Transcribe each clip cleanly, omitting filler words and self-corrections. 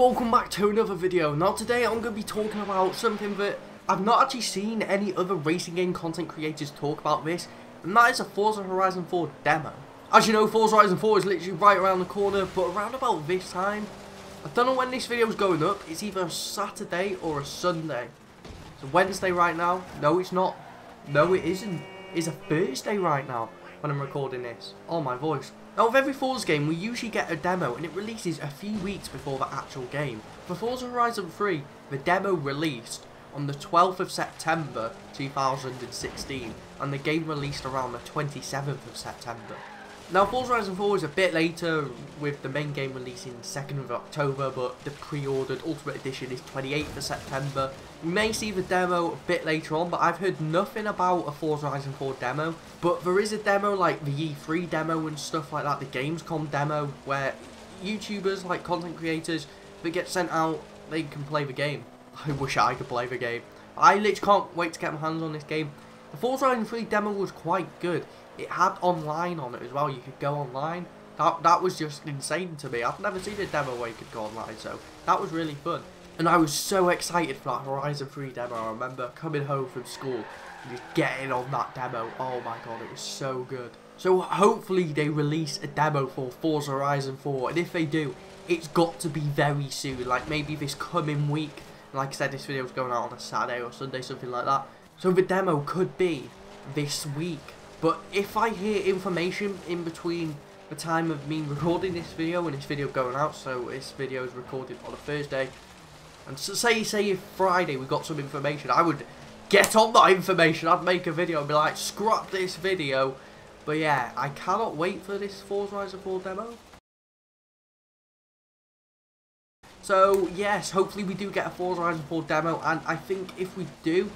welcome back to another video. Now today I'm going to be talking about something that I've not actually seen any other racing game content creators talk about this, and that is a Forza Horizon 4 demo. As you know, Forza Horizon 4 is literally right around the corner, but around about this time, I don't know when this video is going up, it's either a Saturday or a Sunday. It's a Wednesday right now, no it's not, no it isn't, it's a Thursday right now when I'm recording this. Oh my voice. Now with every Forza game we usually get a demo and it releases a few weeks before the actual game. For Forza Horizon 3, the demo released on the 12th of September 2016 and the game released around the 27th of September. Now Forza Horizon 4 is a bit later, with the main game releasing 2nd of October, but the pre-ordered Ultimate Edition is 28th of September. You may see the demo a bit later on, but I've heard nothing about a Forza Horizon 4 demo. But there is a demo like the E3 demo and stuff like that, the Gamescom demo, where YouTubers, like content creators, that get sent out, they can play the game. I wish I could play the game. I literally can't wait to get my hands on this game. The Forza Horizon 3 demo was quite good. It had online on it as well, you could go online. That was just insane to me. I've never seen a demo where you could go online, so that was really fun. And I was so excited for that Horizon 3 demo. I remember coming home from school and just getting on that demo. Oh my god, it was so good. So hopefully they release a demo for Forza Horizon 4, and if they do, it's got to be very soon, like maybe this coming week. Like I said, this video is going out on a Saturday or Sunday, something like that. So the demo could be this week, but if I hear information in between the time of me recording this video and this video going out, so this video is recorded on a Thursday, and so say if Friday we got some information, I would get on that information, I'd make a video and be like, scrap this video. But yeah, I cannot wait for this Forza Horizon 4 demo. So yes, hopefully we do get a Forza Horizon 4 demo, and I think if we do,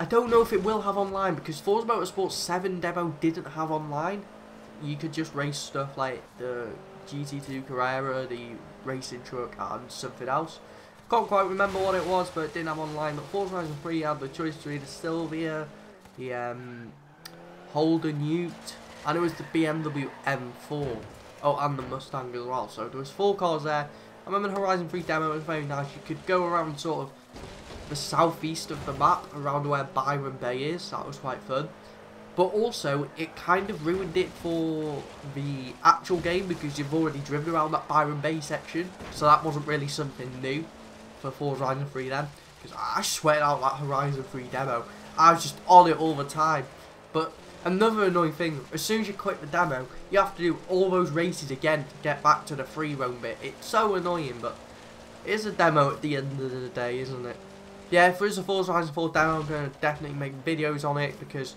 I don't know if it will have online, because Forza Motorsport 7 demo didn't have online. You could just race stuff like the GT2 Carrera, the racing truck, and something else. Can't quite remember what it was, but it didn't have online. But Forza Horizon 3 had the choice between the Silvia, the Holden Ute, and it was the BMW M4. Oh, and the Mustang as well. So there was 4 cars there. I remember the Horizon 3 demo was very nice. You could go around sort of the southeast of the map, around where Byron Bay is. That was quite fun, but also it kind of ruined it for the actual game, because you've already driven around that Byron Bay section, so that wasn't really something new for Forza Horizon 3 then, because I swear out that Horizon 3 demo, I was just on it all the time. But another annoying thing, as soon as you quit the demo, you have to do all those races again to get back to the free roam bit. It's so annoying, but it is a demo at the end of the day, isn't it? Yeah, if there is a Forza Horizon 4 demo, I'm going to definitely make videos on it, because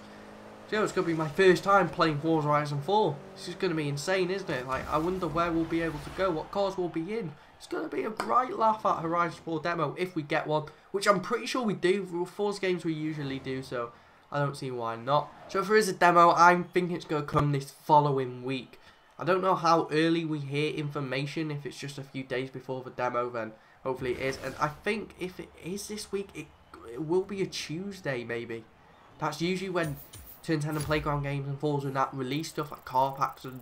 you know, it's going to be my first time playing Forza Horizon 4. This is going to be insane, isn't it? Like, I wonder where we'll be able to go, what cars we'll be in. It's going to be a bright laugh at Horizon 4 demo if we get one, which I'm pretty sure we do. For Forza games we usually do, so I don't see why not. So if there is a demo, I'm thinking it's going to come this following week. I don't know how early we hear information. If it's just a few days before the demo, then hopefully it is. And I think if it is this week, it will be a Tuesday maybe. That's usually when Turn 10 and Playground Games and Forza and that release stuff like car packs and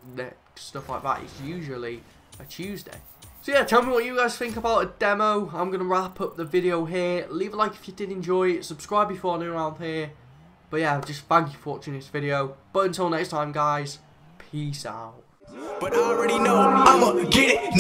stuff like that. It's usually a Tuesday. So yeah, tell me what you guys think about a demo. I'm going to wrap up the video here. Leave a like if you did enjoy it. Subscribe before I'm around here. But yeah, just thank you for watching this video. But until next time guys, peace out. But I already know I'ma get it.